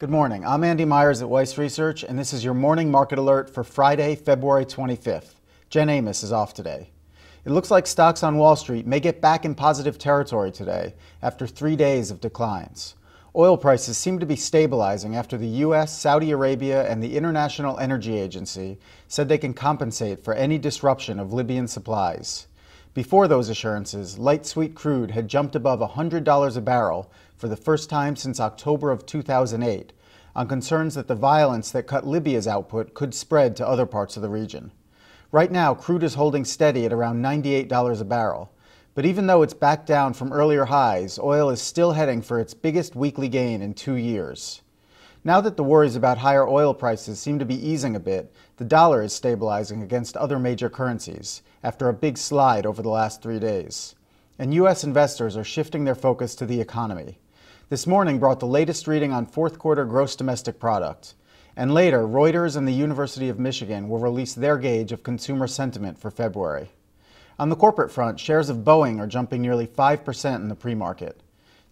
Good morning. I'm Andy Myers at Weiss Research, and this is your morning market alert for Friday, February 25th. Jen Amos is off today. It looks like stocks on Wall Street may get back in positive territory today after 3 days of declines. Oil prices seem to be stabilizing after the U.S., Saudi Arabia, and the International Energy Agency said they can compensate for any disruption of Libyan supplies. Before those assurances, light sweet crude had jumped above $100 a barrel for the first time since October of 2008, on concerns that the violence that cut Libya's output could spread to other parts of the region. Right now, crude is holding steady at around $98 a barrel. But even though it's back down from earlier highs, oil is still heading for its biggest weekly gain in 2 years. Now that the worries about higher oil prices seem to be easing a bit, the dollar is stabilizing against other major currencies, after a big slide over the last 3 days. And U.S. investors are shifting their focus to the economy. This morning brought the latest reading on fourth quarter gross domestic product. And later, Reuters and the University of Michigan will release their gauge of consumer sentiment for February. On the corporate front, shares of Boeing are jumping nearly 5% in the pre-market.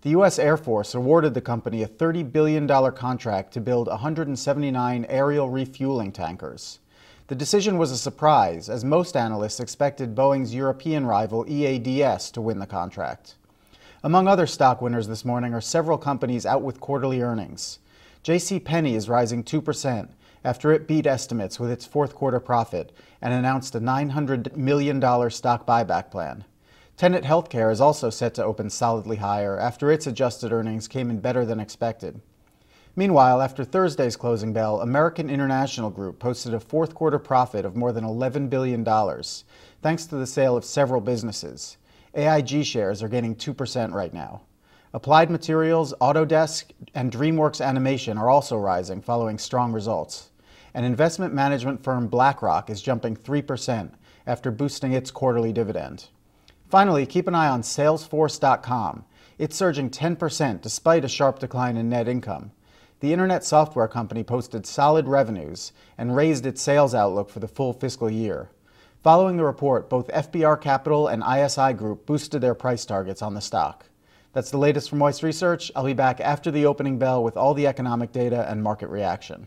The U.S. Air Force awarded the company a $30 billion contract to build 179 aerial refueling tankers. The decision was a surprise, as most analysts expected Boeing's European rival EADS to win the contract. Among other stock winners this morning are several companies out with quarterly earnings. JCPenney is rising 2%. After it beat estimates with its fourth quarter profit and announced a $900 million stock buyback plan. Tenet Healthcare is also set to open solidly higher after its adjusted earnings came in better than expected. Meanwhile, after Thursday's closing bell, American International Group posted a fourth quarter profit of more than $11 billion, thanks to the sale of several businesses. AIG shares are gaining 2% right now. Applied Materials, Autodesk, and DreamWorks Animation are also rising following strong results. And investment management firm BlackRock is jumping 3% after boosting its quarterly dividend. Finally, keep an eye on salesforce.com. It's surging 10% despite a sharp decline in net income. The internet software company posted solid revenues and raised its sales outlook for the full fiscal year. Following the report, both FBR Capital and ISI Group boosted their price targets on the stock. That's the latest from Weiss Research. I'll be back after the opening bell with all the economic data and market reaction.